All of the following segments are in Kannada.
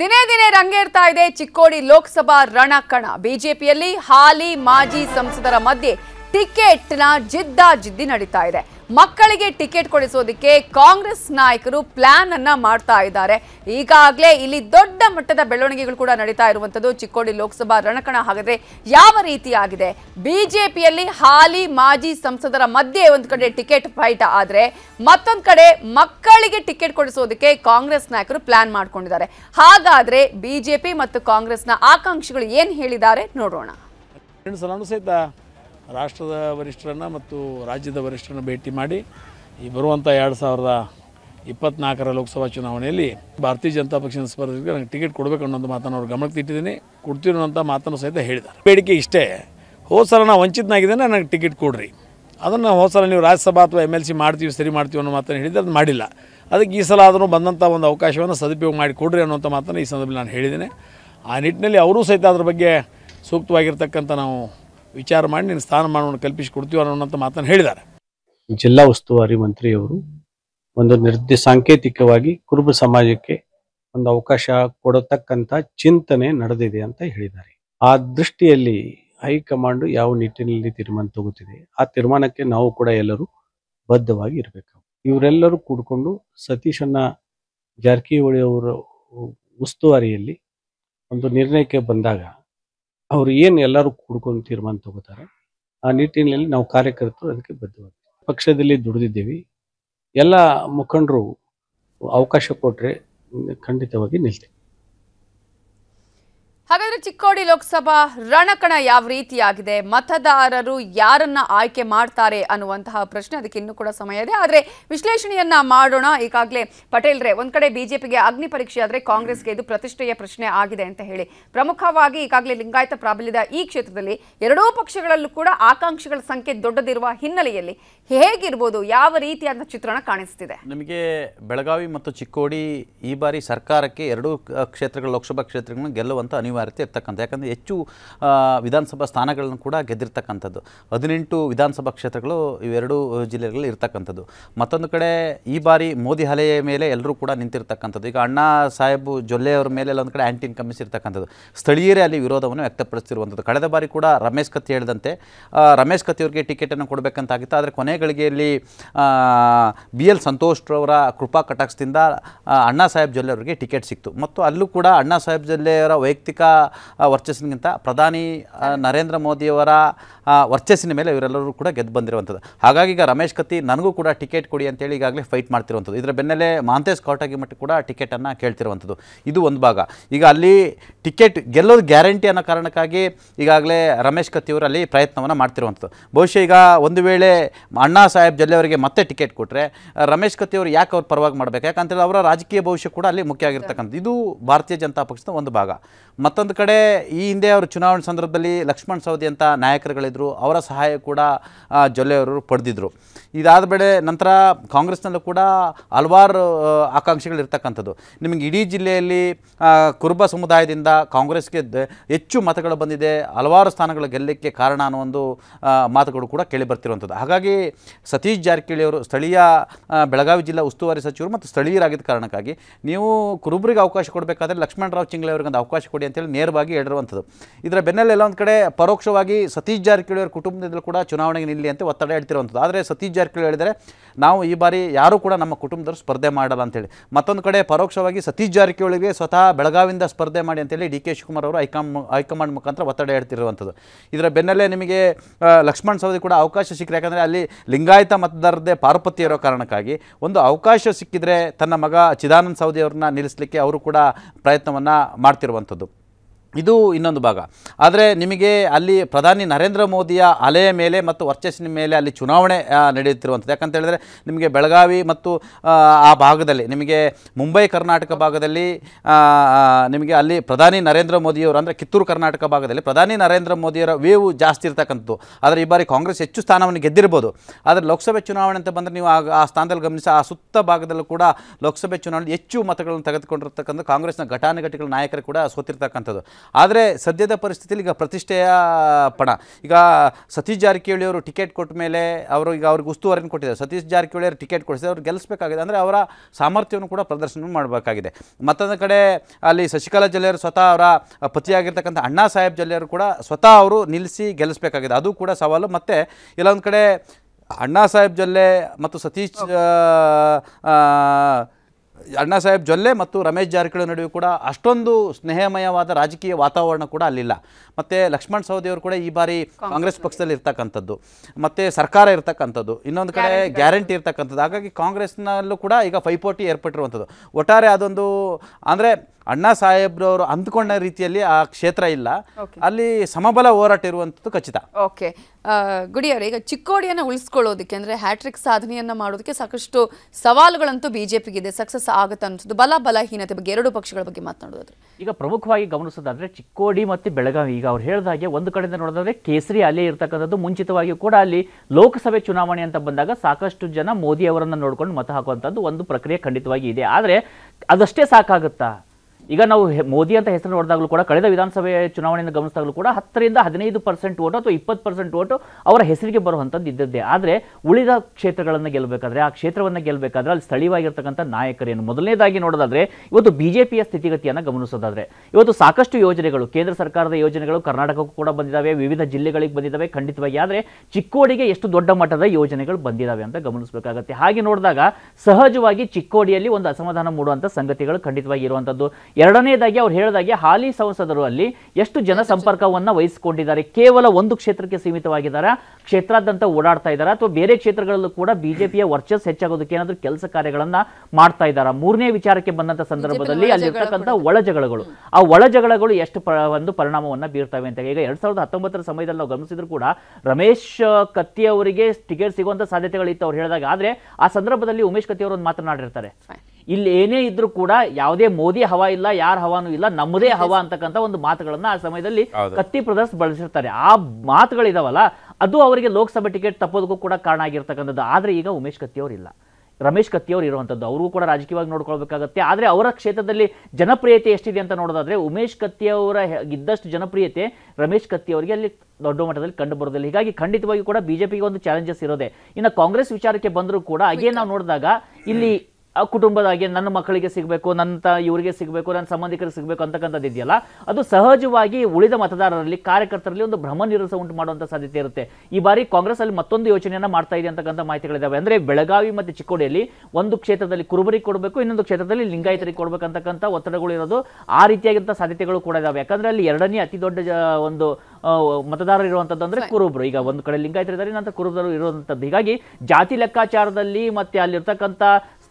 ದಿನೇ ದಿನೇ ರಂಗೇರ್ತಾ ಇದೆ ಚಿಕ್ಕೋಡಿ ಲೋಕಸಭಾ ರಣಕಣ. ಬಿಜೆಪಿಯಲ್ಲಿ ಹಾಲಿ ಮಾಜಿ ಸಂಸದರ ಮಧ್ಯೆ ಟಿಕೆಟ್ನ ಜಿದ್ದಾಜಿದ್ದಿ ನಡೀತಾ ಇದೆ. ಮಕ್ಕಳಿಗೆ ಟಿಕೆಟ್ ಕೊಡಿಸೋದಕ್ಕೆ ಕಾಂಗ್ರೆಸ್ ನಾಯಕರು ಪ್ಲಾನ್ ಅನ್ನು ಮಾಡ್ತಾ ಇದ್ದಾರೆ. ಈಗಾಗಲೇ ಇಲ್ಲಿ ದೊಡ್ಡ ಮಟ್ಟದ ಬೆಳವಣಿಗೆಗಳು ಕೂಡ ನಡೀತಾ ಇರುವಂತದ್ದು ಚಿಕ್ಕೋಡಿ ಲೋಕಸಭಾ ರಣಕಣ. ಹಾಗಾದ್ರೆ ಯಾವ ರೀತಿಯಾಗಿದೆ? ಬಿಜೆಪಿಯಲ್ಲಿ ಹಾಲಿ ಮಾಜಿ ಸಂಸದರ ಮಧ್ಯೆ ಒಂದು ಕಡೆ ಟಿಕೆಟ್ ಫೈಟ್ ಆದರೆ ಮತ್ತೊಂದು ಕಡೆ ಮಕ್ಕಳಿಗೆ ಟಿಕೆಟ್ ಕೊಡಿಸೋದಕ್ಕೆ ಕಾಂಗ್ರೆಸ್ ನಾಯಕರು ಪ್ಲಾನ್ ಮಾಡ್ಕೊಂಡಿದ್ದಾರೆ. ಹಾಗಾದ್ರೆ ಬಿಜೆಪಿ ಮತ್ತು ಕಾಂಗ್ರೆಸ್ನ ಆಕಾಂಕ್ಷಿಗಳು ಏನು ಹೇಳಿದ್ದಾರೆ ನೋಡೋಣ. ರಾಷ್ಟ್ರದ ವರಿಷ್ಠರನ್ನು ಮತ್ತು ರಾಜ್ಯದ ವರಿಷ್ಠರನ್ನು ಭೇಟಿ ಮಾಡಿ ಈ ಬರುವಂಥ 2024 ಲೋಕಸಭಾ ಚುನಾವಣೆಯಲ್ಲಿ ಭಾರತೀಯ ಜನತಾ ಪಕ್ಷದ ಸ್ಪರ್ಧೆಗೆ ನನಗೆ ಟಿಕೆಟ್ ಕೊಡಬೇಕು ಅನ್ನೋ ಒಂದು ಮಾತನ್ನು ಅವ್ರ ಗಮನಕ್ಕೆ ಇಟ್ಟಿದ್ದೀನಿ. ಕೊಡ್ತೀರೋ ಅನ್ನೋ ಮಾತನ್ನು ಸಹಿತ ಹೇಳಿದ್ದಾರೆ. ಬೇಡಿಕೆ ಇಷ್ಟೇ, ಹೋದ್ಸಲ ನಾನು ವಂಚಿತನಾಗಿದ್ದೇನೆ, ನನಗೆ ಟಿಕೆಟ್ ಕೊಡ್ರಿ. ಅದನ್ನು ಹೋದ್ಸಲ ನೀವು ರಾಜ್ಯಸಭಾ ಅಥವಾ MLC ಮಾಡ್ತೀವಿ, ಸರಿ ಮಾಡ್ತೀವಿ ಅನ್ನೋ ಮಾತನ್ನು ಹೇಳಿದ್ದೆ, ಅದು ಮಾಡಿಲ್ಲ. ಅದಕ್ಕೆ ಈ ಸಲ ಆದರೂ ಬಂದಂಥ ಒಂದು ಅವಕಾಶವನ್ನು ಸದುಪಯೋಗ ಮಾಡಿ ಕೊಡ್ರಿ ಅನ್ನೋಂಥ ಮಾತನ್ನು ಈ ಸಂದರ್ಭದಲ್ಲಿ ನಾನು ಹೇಳಿದ್ದೇನೆ. ಆ ನಿಟ್ಟಿನಲ್ಲಿ ಅವರೂ ಸಹಿತ ಅದ್ರ ಬಗ್ಗೆ ಸೂಕ್ತವಾಗಿರ್ತಕ್ಕಂಥ ನಾವು ವಿಚಾರ ಮಾಡಿ ನಿನ್ನ ಸ್ಥಾನಮಾನವನ್ನು ಕಲ್ಪಿಸಿಕೊಡ್ತೀವಿ ಅನ್ನೋಂಥ ಮಾತನ್ನು ಹೇಳಿದ್ದಾರೆ. ಜಿಲ್ಲಾ ಉಸ್ತುವಾರಿ ಮಂತ್ರಿಯವರು ಒಂದು ನಿರ್ದಿಷ್ಟ ಸಾಂಕೇತಿಕವಾಗಿ ಕುರುಬ ಸಮಾಜಕ್ಕೆ ಒಂದು ಅವಕಾಶ ಕೊಡತಕ್ಕಂಥ ಚಿಂತನೆ ನಡೆದಿದೆ ಅಂತ ಹೇಳಿದ್ದಾರೆ. ಆ ದೃಷ್ಟಿಯಲ್ಲಿ ಹೈಕಮಾಂಡ್ ಯಾವ ನಿಟ್ಟಿನಲ್ಲಿ ತೀರ್ಮಾನ ತಗೋತಿದೆ, ಆ ತೀರ್ಮಾನಕ್ಕೆ ನಾವು ಕೂಡ ಎಲ್ಲರೂ ಬದ್ಧವಾಗಿ ಇರಬೇಕು. ಇವರೆಲ್ಲರೂ ಕೂಡಿಕೊಂಡು ಸತೀಶಣ್ಣ ಜಾರಕಿಹೊಳಿ ಅವರ ಉಸ್ತುವಾರಿಯಲ್ಲಿ ಒಂದು ನಿರ್ಣಯಕ್ಕೆ ಬಂದಾಗ ಅವರು ಏನು ಎಲ್ಲರೂ ಕೂಡ್ಕೊಂಡು ತೀರ್ಮಾನ ತಗೋತಾರೆ, ಆ ನಿಟ್ಟಿನಲ್ಲಿ ನಾವು ಕಾರ್ಯಕರ್ತರು ಅದಕ್ಕೆ ಬದ್ಧವಾಗ್ತೀವಿ. ಪಕ್ಷದಲ್ಲಿ ದುಡಿದಿದ್ದೀವಿ, ಎಲ್ಲ ಮುಖಂಡರು ಅವಕಾಶ ಕೊಟ್ಟರೆ ಖಂಡಿತವಾಗಿ ನಿಲ್ತೀವಿ. ಹಾಗಾದ್ರೆ ಚಿಕ್ಕೋಡಿ ಲೋಕಸಭಾ ರಣಕಣ ಯಾವ ರೀತಿಯಾಗಿದೆ, ಮತದಾರರು ಯಾರನ್ನ ಆಯ್ಕೆ ಮಾಡ್ತಾರೆ ಅನ್ನುವಂತಹ ಪ್ರಶ್ನೆ, ಅದಕ್ಕೆ ಇನ್ನೂ ಕೂಡ ಸಮಯ ಇದೆ. ಆದರೆ ವಿಶ್ಲೇಷಣೆಯನ್ನ ಮಾಡೋಣ. ಈಗಾಗಲೇ ಪಟೇಲ್ರೆ, ಒಂದ್ ಕಡೆ ಬಿಜೆಪಿಗೆ ಅಗ್ನಿ ಪರೀಕ್ಷೆ ಆದರೆ ಕಾಂಗ್ರೆಸ್ಗೆ ಇದು ಪ್ರತಿಷ್ಠೆಯ ಪ್ರಶ್ನೆ ಆಗಿದೆ ಅಂತ ಹೇಳಿ, ಪ್ರಮುಖವಾಗಿ ಈಗಾಗಲೇ ಲಿಂಗಾಯತ ಪ್ರಾಬಲ್ಯದ ಈ ಕ್ಷೇತ್ರದಲ್ಲಿ ಎರಡೂ ಪಕ್ಷಗಳಲ್ಲೂ ಕೂಡ ಆಕಾಂಕ್ಷಿಗಳ ಸಂಖ್ಯೆ ದೊಡ್ಡದಿರುವ ಹಿನ್ನೆಲೆಯಲ್ಲಿ ಹೇಗಿರ್ಬೋದು, ಯಾವ ರೀತಿಯಾದ ಚಿತ್ರಣ ಕಾಣಿಸ್ತಿದೆ ನಮಗೆ? ಬೆಳಗಾವಿ ಮತ್ತು ಚಿಕ್ಕೋಡಿ ಈ ಬಾರಿ ಸರ್ಕಾರಕ್ಕೆ ಎರಡೂ ಕ್ಷೇತ್ರಗಳ ಲೋಕಸಭಾ ಕ್ಷೇತ್ರಗಳನ್ನು ಗೆಲ್ಲುವಂಥ ಅನಿವಾರ್ಯ ಇರ್ತಕ್ಕಂಥ, ಯಾಕಂದರೆ ಹೆಚ್ಚು ವಿಧಾನಸಭಾ ಸ್ಥಾನಗಳನ್ನು ಕೂಡ ಗೆದ್ದಿರ್ತಕ್ಕಂಥದ್ದು. 18 ವಿಧಾನಸಭಾ ಕ್ಷೇತ್ರಗಳು ಇವೆರಡು ಜಿಲ್ಲೆಗಳಲ್ಲಿ ಇರ್ತಕ್ಕಂಥದ್ದು. ಮತ್ತೊಂದು ಕಡೆ ಈ ಬಾರಿ ಮೋದಿ ಹಲೆಯ ಮೇಲೆ ಎಲ್ಲರೂ ಕೂಡ ನಿಂತಿರ್ತಕ್ಕಂಥದ್ದು. ಈಗ ಅಣ್ಣಾ ಸಾಹೇಬು ಜೊಲ್ಲೆ ಅವರ ಮೇಲೆ ಎಲ್ಲ ಒಂದು ಕಡೆ ಆ್ಯಂಟಿ ಇನ್ಕಂಬೆನ್ಸ್ ಇರ್ತಕ್ಕಂಥದ್ದು. ಸ್ಥಳೀಯರೇ ಅಲ್ಲಿ ವಿರೋಧವನ್ನು ವ್ಯಕ್ತಪಡಿಸ್ತಿರುವಂಥದ್ದು. ಕಳೆದ ಬಾರಿ ಕೂಡ ರಮೇಶ್ ಕತ್ತಿ ಹೇಳಿದಂತೆ ರಮೇಶ್ ಕತ್ತಿ ಅವರಿಗೆ ಟಿಕೆಟನ್ನು ಕೊಡಬೇಕಂತಾಗಿತ್ತು. ಆದರೆ ಕೊನೆಗಳಿಗೆಯಲ್ಲಿ BL ಸಂತೋಷ್ರವರ ಕೃಪಾ ಕಟಾಕ್ಷದಿಂದ ಅಣ್ಣಾ ಸಾಹೇಬ್ ಜೊಲ್ಲೆ ಅವರಿಗೆ ಟಿಕೆಟ್ ಸಿಕ್ತು. ಮತ್ತು ಅಲ್ಲೂ ಕೂಡ ಅಣ್ಣಾ ಸಾಹೇಬ್ ಜೊಲ್ಲೆಯವರ ವೈಯಕ್ತಿಕ ವರ್ಚಸ್ಸಿನಗಿಂತ ಪ್ರಧಾನಿ ನರೇಂದ್ರ ಮೋದಿಯವರ ವರ್ಚಸ್ಸಿನ ಮೇಲೆ ಇವರೆಲ್ಲರೂ ಕೂಡ ಗೆದ್ದು ಬಂದಿರುವಂಥದ್ದು. ಹಾಗಾಗಿ ಈಗ ರಮೇಶ್ ಕತ್ತಿ ನನಗೂ ಕೂಡ ಟಿಕೆಟ್ ಕೊಡಿ ಅಂತೇಳಿ ಈಗಾಗಲೇ ಫೈಟ್ ಮಾಡ್ತಿರುವಂಥದ್ದು. ಇದರ ಬೆನ್ನಲ್ಲೇ ಮಹಾಂತೇಶ್ ಕಾಟಗಿ ಮಠ ಕೂಡ ಟಿಕೆಟನ್ನು ಕೇಳ್ತಿರುವಂಥದ್ದು. ಇದು ಒಂದು ಭಾಗ. ಈಗ ಅಲ್ಲಿ ಟಿಕೆಟ್ ಗೆಲ್ಲೋದು ಗ್ಯಾರಂಟಿ ಅನ್ನೋ ಕಾರಣಕ್ಕಾಗಿ ಈಗಾಗಲೇ ರಮೇಶ್ ಕತ್ತಿಯವರು ಅಲ್ಲಿ ಪ್ರಯತ್ನವನ್ನು ಮಾಡ್ತಿರುವಂಥದ್ದು. ಬಹುಶಃ ಈಗ ಒಂದು ವೇಳೆ ಅಣ್ಣಾ ಸಾಹೇಬ್ ಜೊಲ್ಲೆ ಅವರಿಗೆ ಮತ್ತೆ ಟಿಕೆಟ್ ಕೊಟ್ಟರೆ ರಮೇಶ್ ಕತ್ತಿಯವರು ಯಾಕೆ ಅವ್ರು ಪರವಾಗಿ ಮಾಡಬೇಕು? ಯಾಕಂತೇಳಿ ಅವರ ರಾಜಕೀಯ ಭವಿಷ್ಯ ಕೂಡ ಅಲ್ಲಿ ಮುಖ್ಯ ಆಗಿರ್ತಕ್ಕಂಥದ್ದು. ಇದು ಭಾರತೀಯ ಜನತಾ ಪಕ್ಷದ ಒಂದು ಭಾಗ. ಮತ್ತೊಂದು ಕಡೆ ಈ ಹಿಂದೆ ಅವರು ಚುನಾವಣೆ ಸಂದರ್ಭದಲ್ಲಿ ಲಕ್ಷ್ಮಣ್ ಸವದಿ ಅಂತ ನಾಯಕರುಗಳಿದ್ದರು, ಅವರ ಸಹಾಯ ಕೂಡ ಜೊಲ್ಲೆಯವರು ಪಡೆದಿದ್ದರು. ಇದಾದ ಬೇಳೆ ನಂತರ ಕಾಂಗ್ರೆಸ್ನಲ್ಲೂ ಕೂಡ ಹಲವಾರು ಆಕಾಂಕ್ಷಿಗಳಿರ್ತಕ್ಕಂಥದ್ದು. ನಿಮಗೆ ಇಡೀ ಜಿಲ್ಲೆಯಲ್ಲಿ ಕುರುಬ ಸಮುದಾಯದಿಂದ ಕಾಂಗ್ರೆಸ್ಗೆ ಹೆಚ್ಚು ಮತಗಳು ಬಂದಿದೆ, ಹಲವಾರು ಸ್ಥಾನಗಳು ಗೆಲ್ಲಕ್ಕೆ ಕಾರಣ ಅನ್ನೋ ಒಂದು ಮಾತುಗಳು ಕೂಡ ಕೇಳಿಬರ್ತಿರುವಂಥದ್ದು. ಹಾಗಾಗಿ ಸತೀಶ್ ಜಾರಕಿಹೊಳಿ ಅವರು ಸ್ಥಳೀಯ ಬೆಳಗಾವಿ ಜಿಲ್ಲಾ ಉಸ್ತುವಾರಿ ಸಚಿವರು ಮತ್ತು ಸ್ಥಳೀಯರಾಗಿದ್ದ ಕಾರಣಕ್ಕಾಗಿ ನೀವು ಕುರುಬರಿಗೆ ಅವಕಾಶ ಕೊಡಬೇಕಾದ್ರೆ ಲಕ್ಷ್ಮಣರಾವ್ ಚಿಂಗ್ಲೆ ಅವರಿಗೆ ಒಂದು ಅವಕಾಶ ಕೊಡಿ ಅಂತೇಳಿ ನೇರವಾಗಿ ಹೇಳಿರುವಂಥದ್ದು. ಇದರ ಬೆನ್ನಲ್ಲೇ ಎಲ್ಲ ಒಂದು ಕಡೆ ಪರೋಕ್ಷವಾಗಿ ಸತೀಶ್ ಜಾರಕಿಹೊಳಿ ಅವರ ಕುಟುಂಬದಿಂದಲೂ ಕೂಡ ಚುನಾವಣೆಗೆ ನಿಲ್ಲಿ ಅಂತ ಒತ್ತಡ ಹೇಳ್ತಿರುವಂಥದ್ದು. ಆದರೆ ಸತೀಶ್ ಜಾರಕಿಹೊಳಿ ಹೇಳಿದರೆ ನಾವು ಈ ಬಾರಿ ಯಾರೂ ಕೂಡ ನಮ್ಮ ಕುಟುಂಬದವರು ಸ್ಪರ್ಧೆ ಮಾಡಲ್ಲ ಅಂತೇಳಿ. ಮತ್ತೊಂದು ಕಡೆ ಪರೋಕ್ಷವಾಗಿ ಸತೀಶ್ ಜಾರಕಿಹೊಳಿಗೆ ಸ್ವತಃ ಬೆಳಗಾವಿಯಿಂದ ಸ್ಪರ್ಧೆ ಮಾಡಿ ಅಂತೇಳಿ DK ಶಿವಕುಮಾರ್ ಅವರು ಹೈಕಮಾಂಡ್ ಮುಖಾಂತರ ಒತ್ತಡ ಹೇಳ್ತಿರುವಂಥದ್ದು. ಇದರ ಬೆನ್ನಲ್ಲೇ ನಿಮಗೆ ಲಕ್ಷ್ಮಣ್ ಸವದಿ ಕೂಡ ಅವಕಾಶ ಸಿಕ್ಕರೆ, ಯಾಕಂದರೆ ಅಲ್ಲಿ ಲಿಂಗಾಯತ ಮತದಾರದೇ ಪಾರ್ಪತ್ಯ ಇರೋ ಕಾರಣಕ್ಕಾಗಿ ಒಂದು ಅವಕಾಶ ಸಿಕ್ಕಿದರೆ ತನ್ನ ಮಗ ಚಿದಾನಂದ ಸವದಿ ಅವ್ರನ್ನ ನಿಲ್ಲಿಸಲಿಕ್ಕೆ ಅವರು ಕೂಡ ಪ್ರಯತ್ನವನ್ನು ಮಾಡ್ತಿರುವಂಥದ್ದು. ಇದು ಇನ್ನೊಂದು ಭಾಗ. ಆದರೆ ನಿಮಗೆ ಅಲ್ಲಿ ಪ್ರಧಾನಿ ನರೇಂದ್ರ ಮೋದಿಯ ಅಲೆಯ ಮೇಲೆ ಮತ್ತು ವರ್ಚಸ್ಸಿನ ಮೇಲೆ ಅಲ್ಲಿ ಚುನಾವಣೆ ನಡೆಯುತ್ತಿರುವಂಥದ್ದು. ಯಾಕಂತ ಹೇಳಿದರೆ ನಿಮಗೆ ಬೆಳಗಾವಿ ಮತ್ತು ಆ ಭಾಗದಲ್ಲಿ ನಿಮಗೆ ಮುಂಬೈ ಕರ್ನಾಟಕ ಭಾಗದಲ್ಲಿ ನಿಮಗೆ ಅಲ್ಲಿ ಪ್ರಧಾನಿ ನರೇಂದ್ರ ಮೋದಿಯವರು ಅಂದರೆ ಕಿತ್ತೂರು ಕರ್ನಾಟಕ ಭಾಗದಲ್ಲಿ ಪ್ರಧಾನಿ ನರೇಂದ್ರ ಮೋದಿಯವರ ವೇವು ಜಾಸ್ತಿ ಇರ್ತಕ್ಕಂಥದ್ದು. ಆದರೆ ಈ ಬಾರಿ ಕಾಂಗ್ರೆಸ್ ಹೆಚ್ಚು ಸ್ಥಾನವನ್ನು ಗೆದ್ದಿರ್ಬೋದು. ಆದರೆ ಲೋಕಸಭೆ ಚುನಾವಣೆ ಅಂತ ಬಂದರೆ ನೀವು ಆ ಸ್ಥಾನದಲ್ಲಿ ಗಮನಿಸಿ, ಆ ಸುತ್ತ ಭಾಗದಲ್ಲೂ ಕೂಡ ಲೋಕಸಭೆ ಚುನಾವಣೆ ಹೆಚ್ಚು ಮತಗಳನ್ನು ತೆಗೆದುಕೊಂಡಿರ್ತಕ್ಕಂಥ ಕಾಂಗ್ರೆಸ್ನ ಘಟಾನುಘಟಿಗಳ ನಾಯಕರು ಕೂಡ ಸೋತಿರ್ತಕ್ಕಂಥದ್ದು. ಆದರೆ ಸದ್ಯದ ಪರಿಸ್ಥಿತಿಯಲ್ಲಿ ಈಗ ಪ್ರತಿಷ್ಠೆಯ ಪಣ ಈಗ ಸತೀಶ್ ಜಾರಕಿಹೊಳಿ ಅವರು ಟಿಕೆಟ್ ಕೊಟ್ಟ ಮೇಲೆ ಅವರು ಈಗ ಅವರಿಗೆ ಉಸ್ತುವಾರಿಯನ್ನು ಕೊಟ್ಟಿದ್ದಾರೆ. ಸತೀಶ್ ಜಾರಕಿಹೊಳಿ ಅವರು ಟಿಕೆಟ್ ಕೊಡಿಸಿದ್ರೆ ಅವರು ಗೆಲ್ಲಿಸಬೇಕಾಗಿದೆ, ಅಂದರೆ ಅವರ ಸಾಮರ್ಥ್ಯವನ್ನು ಕೂಡ ಪ್ರದರ್ಶನ ಮಾಡಬೇಕಾಗಿದೆ. ಮತ್ತೊಂದು ಕಡೆ ಅಲ್ಲಿ ಶಶಿಕಲಾ ಜೊಲ್ಲೆಯವರು ಸ್ವತಃ ಅವರ ಪತಿಯಾಗಿರ್ತಕ್ಕಂಥ ಅಣ್ಣಾ ಸಾಹೇಬ್ ಜೊಲ್ಲೆಯವರು ಕೂಡ ಸ್ವತಃ ಅವರು ನಿಲ್ಲಿಸಿ ಗೆಲ್ಲಿಸಬೇಕಾಗಿದೆ, ಅದು ಕೂಡ ಸವಾಲು. ಮತ್ತು ಇಲ್ಲೊಂದು ಕಡೆ ಅಣ್ಣಾ ಸಾಹೇಬ್ ಜೊಲ್ಲೆ ಮತ್ತು ಸತೀಶ್ ಅಣ್ಣಾ ಸಾಹೇಬ್ ಜೊಲ್ಲೆ ಮತ್ತು ರಮೇಶ್ ಜಾರಕಿಹೊಳಿ ನಡುವೆ ಕೂಡ ಅಷ್ಟೊಂದು ಸ್ನೇಹಮಯವಾದ ರಾಜಕೀಯ ವಾತಾವರಣ ಕೂಡ ಅಲ್ಲಿಲ್ಲ. ಮತ್ತು ಲಕ್ಷ್ಮಣ್ ಸವದಿಯವರು ಕೂಡ ಈ ಬಾರಿ ಕಾಂಗ್ರೆಸ್ ಪಕ್ಷದಲ್ಲಿ ಇರ್ತಕ್ಕಂಥದ್ದು, ಮತ್ತು ಸರ್ಕಾರ ಇರ್ತಕ್ಕಂಥದ್ದು, ಇನ್ನೊಂದು ಕಡೆ ಗ್ಯಾರಂಟಿ ಇರ್ತಕ್ಕಂಥದ್ದು, ಹಾಗಾಗಿ ಕಾಂಗ್ರೆಸ್ನಲ್ಲೂ ಕೂಡ ಈಗ ಪೈಪೋಟಿ ಏರ್ಪಟ್ಟಿರುವಂಥದ್ದು. ಒಟ್ಟಾರೆ ಅದೊಂದು ಅಂದರೆ ಅಣ್ಣಾ ಸಾಹೇಬ್ರವರು ಅಂದ್ಕೊಂಡ ರೀತಿಯಲ್ಲಿ ಆ ಕ್ಷೇತ್ರ ಇಲ್ಲ, ಅಲ್ಲಿ ಸಮಬಲ ಹೋರಾಟ ಇರುವಂಥದ್ದು ಖಚಿತ. ಓಕೆ ಗುಡಿಯವರೇ, ಈಗ ಚಿಕ್ಕೋಡಿಯನ್ನು ಉಳಿಸ್ಕೊಳ್ಳೋದಕ್ಕೆ ಅಂದರೆ ಹ್ಯಾಟ್ರಿಕ್ ಸಾಧನೆಯನ್ನು ಮಾಡೋದಕ್ಕೆ ಸಾಕಷ್ಟು ಸವಾಲುಗಳಂತೂ ಬಿಜೆಪಿಗಿದೆ. ಸಕ್ಸಸ್ ಆಗುತ್ತೆ ಅನ್ನಿಸೋದು, ಬಲ ಬಲಹೀನತೆ ಬಗ್ಗೆ ಎರಡು ಪಕ್ಷಗಳ ಬಗ್ಗೆ ಮಾತನಾಡೋದಾದ್ರೆ ಈಗ ಪ್ರಮುಖವಾಗಿ ಗಮನಿಸೋದಾದ್ರೆ ಚಿಕ್ಕೋಡಿ ಮತ್ತು ಬೆಳಗಾವಿ, ಈಗ ಅವ್ರು ಹೇಳಿದಾಗೆ ಒಂದು ಕಡೆಯಿಂದ ನೋಡೋದಾದ್ರೆ ಕೇಸರಿ ಅಲೆ ಇರ್ತಕ್ಕಂಥದ್ದು. ಮುಂಚಿತವಾಗಿಯೂ ಕೂಡ ಅಲ್ಲಿ ಲೋಕಸಭೆ ಚುನಾವಣೆ ಅಂತ ಬಂದಾಗ ಸಾಕಷ್ಟು ಜನ ಮೋದಿ ಅವರನ್ನು ನೋಡಿಕೊಂಡು ಮತ ಹಾಕುವಂಥದ್ದು ಒಂದು ಪ್ರಕ್ರಿಯೆ ಖಂಡಿತವಾಗಿ ಇದೆ. ಆದರೆ ಅದಷ್ಟೇ ಸಾಕಾಗುತ್ತಾ? ಈಗ ನಾವು ಮೋದಿ ಅಂತ ಹೆಸರು ನೋಡಿದಾಗಲೂ ಕೂಡ, ಕಳೆದ ವಿಧಾನಸಭೆ ಚುನಾವಣೆಯನ್ನು ಗಮನಿಸಿದಾಗಲೂ ಕೂಡ 10 ರಿಂದ 15% ಓಟು ಅಥವಾ 20% ಓಟು ಅವರ ಹೆಸರಿಗೆ ಬರುವಂಥದ್ದು ಇದ್ದದ್ದೇ. ಆದರೆ ಉಳಿದ ಕ್ಷೇತ್ರಗಳನ್ನು ಗೆಲ್ಲಬೇಕಾದ್ರೆ, ಆ ಕ್ಷೇತ್ರವನ್ನು ಗೆಲ್ಲಬೇಕಾದ್ರೆ ಅಲ್ಲಿ ಸ್ಥಳೀಯವಾಗಿರ್ತಕ್ಕಂಥ ನಾಯಕರೇನು? ಮೊದಲನೇದಾಗಿ ನೋಡೋದಾದರೆ ಇವತ್ತು ಬಿಜೆಪಿಯ ಸ್ಥಿತಿಗತಿಯನ್ನು ಗಮನಿಸೋದಾದರೆ ಇವತ್ತು ಸಾಕಷ್ಟು ಯೋಜನೆಗಳು, ಕೇಂದ್ರ ಸರ್ಕಾರದ ಯೋಜನೆಗಳು ಕರ್ನಾಟಕಕ್ಕೂ ಕೂಡ ಬಂದಿದ್ದಾವೆ, ವಿವಿಧ ಜಿಲ್ಲೆಗಳಿಗೆ ಬಂದಿದ್ದಾವೆ ಖಂಡಿತವಾಗಿ. ಆದರೆ ಚಿಕ್ಕೋಡಿಗೆ ಎಷ್ಟು ದೊಡ್ಡ ಮಟ್ಟದ ಯೋಜನೆಗಳು ಬಂದಿದ್ದಾವೆ ಅಂತ ಗಮನಿಸಬೇಕಾಗತ್ತೆ. ಹಾಗೆ ನೋಡಿದಾಗ ಸಹಜವಾಗಿ ಚಿಕ್ಕೋಡಿಯಲ್ಲಿ ಒಂದು ಅಸಮಾಧಾನ ಮೂಡುವಂಥ ಸಂಗತಿಗಳು ಖಂಡಿತವಾಗಿ ಇರುವಂಥದ್ದು. ಎರಡನೇದಾಗಿ ಅವ್ರು ಹೇಳಿದಾಗೆ ಹಾಲಿ ಸಂಸದರು ಅಲ್ಲಿ ಎಷ್ಟು ಜನ ಸಂಪರ್ಕವನ್ನು ವಹಿಸಿಕೊಂಡಿದ್ದಾರೆ? ಕೇವಲ ಒಂದು ಕ್ಷೇತ್ರಕ್ಕೆ ಸೀಮಿತವಾಗಿದ್ದಾರೆ, ಕ್ಷೇತ್ರಾದ್ಯಂತ ಓಡಾಡ್ತಾ ಇದ್ದಾರೆ, ಅಥವಾ ಬೇರೆ ಕ್ಷೇತ್ರಗಳಲ್ಲೂ ಕೂಡ ಬಿಜೆಪಿಯ ವರ್ಚಸ್ ಹೆಚ್ಚಾಗೋದಕ್ಕೆ ಏನಾದರೂ ಕೆಲಸ ಕಾರ್ಯಗಳನ್ನು ಮಾಡ್ತಾ ಇದ್ದಾರೆ. ಮೂರನೇ ವಿಚಾರಕ್ಕೆ ಬಂದಂಥ ಸಂದರ್ಭದಲ್ಲಿ ಅಲ್ಲಿರ್ತಕ್ಕಂಥ ಒಳಜಗಳಗಳು, ಆ ಒಳಜಗಳಗಳು ಎಷ್ಟು ಒಂದು ಪರಿಣಾಮವನ್ನು ಬೀರ್ತವೆ ಅಂತ. ಈಗ 2019 ಸಮಯದಲ್ಲಿ ನಾವು ಗಮನಿಸಿದ್ರು ಕೂಡ ರಮೇಶ್ ಕತ್ತಿ ಅವರಿಗೆ ಟಿಕೆಟ್ ಸಿಗುವಂಥ ಸಾಧ್ಯತೆಗಳಿತ್ತು ಅವ್ರು ಹೇಳಿದಾಗ. ಆದರೆ ಆ ಸಂದರ್ಭದಲ್ಲಿ ಉಮೇಶ್ ಕತ್ತಿ ಅವರು ಒಂದು ಮಾತನಾಡಿರ್ತಾರೆ, ಇಲ್ಲಿ ಏನೇ ಇದ್ರೂ ಕೂಡ ಯಾವುದೇ ಮೋದಿ ಹವಾ ಇಲ್ಲ, ಯಾರ ಹವಾನೂ ಇಲ್ಲ, ನಮ್ಮದೇ ಹವಾ ಅಂತಕ್ಕಂಥ ಒಂದು ಮಾತುಗಳನ್ನ ಆ ಸಮಯದಲ್ಲಿ ಕತ್ತಿ ಪ್ರದರ್ಶನ ಬಳಸಿರ್ತಾರೆ. ಆ ಮಾತುಗಳಿದಾವಲ್ಲ, ಅದು ಅವರಿಗೆ ಲೋಕಸಭೆ ಟಿಕೆಟ್ ತಪ್ಪೋದಕ್ಕೂ ಕೂಡ ಕಾರಣ ಆಗಿರ್ತಕ್ಕಂಥದ್ದು. ಆದರೆ ಈಗ ಉಮೇಶ್ ಕತ್ತಿ ಅವರಿಲ್ಲ, ರಮೇಶ್ ಕತ್ತಿ ಅವರು ಇರುವಂಥದ್ದು, ಅವ್ರಿಗೂ ಕೂಡ ರಾಜಕೀಯವಾಗಿ ನೋಡ್ಕೊಳ್ಬೇಕಾಗತ್ತೆ. ಆದರೆ ಅವರ ಕ್ಷೇತ್ರದಲ್ಲಿ ಜನಪ್ರಿಯತೆ ಎಷ್ಟಿದೆ ಅಂತ ನೋಡೋದಾದ್ರೆ ಉಮೇಶ್ ಕತ್ತಿ ಅವರ ಇದ್ದಷ್ಟು ಜನಪ್ರಿಯತೆ ರಮೇಶ್ ಕತ್ತಿ ಅವರಿಗೆ ಅಲ್ಲಿ ದೊಡ್ಡ ಮಟ್ಟದಲ್ಲಿ ಕಂಡು ಬರೋದಿಲ್ಲ. ಹೀಗಾಗಿ ಖಂಡಿತವಾಗಿ ಕೂಡ ಬಿಜೆಪಿಗೆ ಒಂದು ಚಾಲೆಂಜಸ್ ಇರೋದೆ. ಇನ್ನು ಕಾಂಗ್ರೆಸ್ ವಿಚಾರಕ್ಕೆ ಬಂದರೂ ಕೂಡ ಹಾಗೆ ನಾವು ನೋಡಿದಾಗ ಇಲ್ಲಿ ಕುಟುಂಬದಾಗೆ ನನ್ನ ಮಕ್ಕಳಿಗೆ ಸಿಗಬೇಕು, ನನ್ನ ಇವರಿಗೆ ಸಿಗಬೇಕು, ನನ್ನ ಸಂಬಂಧಿಕರಿಗೆ ಸಿಗಬೇಕು ಅಂತಕ್ಕಂಥದ್ದು ಇದೆಯಲ್ಲ, ಅದು ಸಹಜವಾಗಿ ಉಳಿದ ಮತದಾರರಲ್ಲಿ, ಕಾರ್ಯಕರ್ತರಲ್ಲಿ ಒಂದು ಭ್ರಮ ನಿರಸ ಉಂಟು ಮಾಡುವಂಥ ಸಾಧ್ಯತೆ ಇರುತ್ತೆ. ಈ ಬಾರಿ ಕಾಂಗ್ರೆಸ್ ಅಲ್ಲಿ ಮತ್ತೊಂದು ಯೋಚನೆಯನ್ನು ಮಾಡ್ತಾ ಇದೆ ಅಂತಕ್ಕಂಥ ಮಾಹಿತಿಗಳಿದ್ದಾವೆ. ಅಂದರೆ ಬೆಳಗಾವಿ ಮತ್ತು ಚಿಕ್ಕೋಡಿಯಲ್ಲಿ ಒಂದು ಕ್ಷೇತ್ರದಲ್ಲಿ ಕುರುಬರಿಗೆ ಕೊಡಬೇಕು, ಇನ್ನೊಂದು ಕ್ಷೇತ್ರದಲ್ಲಿ ಲಿಂಗಾಯತರಿಗೆ ಕೊಡಬೇಕಂತಕ್ಕಂಥ ಒತ್ತಡಗಳು ಇರೋದು, ಆ ರೀತಿಯಾಗಿಂಥ ಸಾಧ್ಯತೆಗಳು ಕೂಡ ಇದ್ದಾವೆ. ಯಾಕಂದರೆ ಅಲ್ಲಿ ಎರಡನೇ ಅತಿ ದೊಡ್ಡ ಒಂದು ಮತದಾರರು ಇರುವಂಥದ್ದು ಅಂದರೆ ಕುರುಬರು. ಈಗ ಒಂದು ಕಡೆ ಲಿಂಗಾಯತರಿದ್ದಾರೆ, ನಂತರ ಕುರುಬರು ಇರುವಂಥದ್ದು. ಹೀಗಾಗಿ ಜಾತಿ ಲೆಕ್ಕಾಚಾರದಲ್ಲಿ ಮತ್ತು ಅಲ್ಲಿರ್ತಕ್ಕಂಥ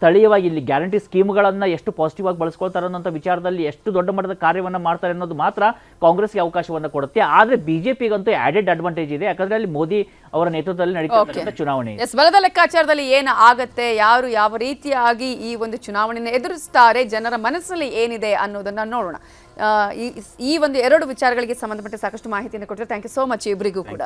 ಸ್ಥಳೀಯವಾಗಿ ಇಲ್ಲಿ ಗ್ಯಾರಂಟಿ ಸ್ಕೀಮ್ಗಳನ್ನು ಎಷ್ಟು ಪಾಸಿಟಿವ್ ಆಗಿ ಬಳಸ್ಕೊಳ್ತಾರೆ ಅನ್ನೋಂಥ ವಿಚಾರದಲ್ಲಿ ಎಷ್ಟು ದೊಡ್ಡ ಮಟ್ಟದ ಕಾರ್ಯವನ್ನು ಮಾಡ್ತಾರೆ ಅನ್ನೋದು ಮಾತ್ರ ಕಾಂಗ್ರೆಸ್ಗೆ ಅವಕಾಶವನ್ನು ಕೊಡುತ್ತೆ. ಆದರೆ ಬಿಜೆಪಿಗಂತೂ ಆಡೆಡ್ ಅಡ್ವಾಂಟೇಜ್ ಇದೆ, ಯಾಕಂದರೆ ಅಲ್ಲಿ ಮೋದಿ ಅವರ ನೇತೃತ್ವದಲ್ಲಿ ನಡೆಯುತ್ತಿರುವಂಥ ಚುನಾವಣೆ. ಬಲದ ಲೆಕ್ಕಾಚಾರದಲ್ಲಿ ಏನು ಆಗುತ್ತೆ, ಯಾರು ಯಾವ ರೀತಿಯಾಗಿ ಈ ಒಂದು ಚುನಾವಣೆಯನ್ನು ಎದುರಿಸ್ತಾರೆ, ಜನರ ಮನಸ್ಸಲ್ಲಿ ಏನಿದೆ ಅನ್ನೋದನ್ನು ನೋಡೋಣ. ಈ ಒಂದು ಎರಡು ವಿಚಾರಗಳಿಗೆ ಸಂಬಂಧಪಟ್ಟ ಸಾಕಷ್ಟು ಮಾಹಿತಿಯನ್ನು ಕೊಟ್ಟರೆ ಥ್ಯಾಂಕ್ ಯು ಸೋ ಮಚ್ ಇಬ್ಬರಿಗೂ ಕೂಡ.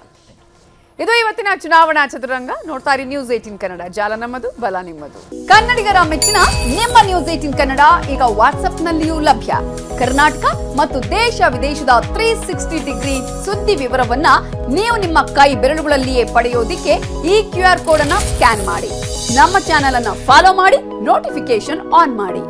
ಇದು ಇವತ್ತಿನ ಚುನಾವಣಾ ಚದುರಂಗ. ನೋಡ್ತಾ ಇರಿ News18 ಕನ್ನಡ, ಜಾಲ ನಮ್ಮದು ಬಲ ನಿಮ್ಮದು. ಕನ್ನಡಿಗರ ಮೆಚ್ಚಿನ ನಿಮ್ಮ News18 ಕನ್ನಡ ಈಗ ವಾಟ್ಸ್ಆಪ್ನಲ್ಲಿಯೂ ಲಭ್ಯ. ಕರ್ನಾಟಕ ಮತ್ತು ದೇಶ ವಿದೇಶದ 360 ಡಿಗ್ರಿ ಸುದ್ದಿ ವಿವರವನ್ನ ನೀವು ನಿಮ್ಮ ಕೈ ಬೆರಳುಗಳಲ್ಲಿಯೇ ಪಡೆಯೋದಿಕ್ಕೆ ಈ QR ಕೋಡ್ ಅನ್ನ ಸ್ಕ್ಯಾನ್ ಮಾಡಿ, ನಮ್ಮ ಚಾನೆಲ್ ಅನ್ನ ಫಾಲೋ ಮಾಡಿ, ನೋಟಿಫಿಕೇಶನ್ ಆನ್ ಮಾಡಿ.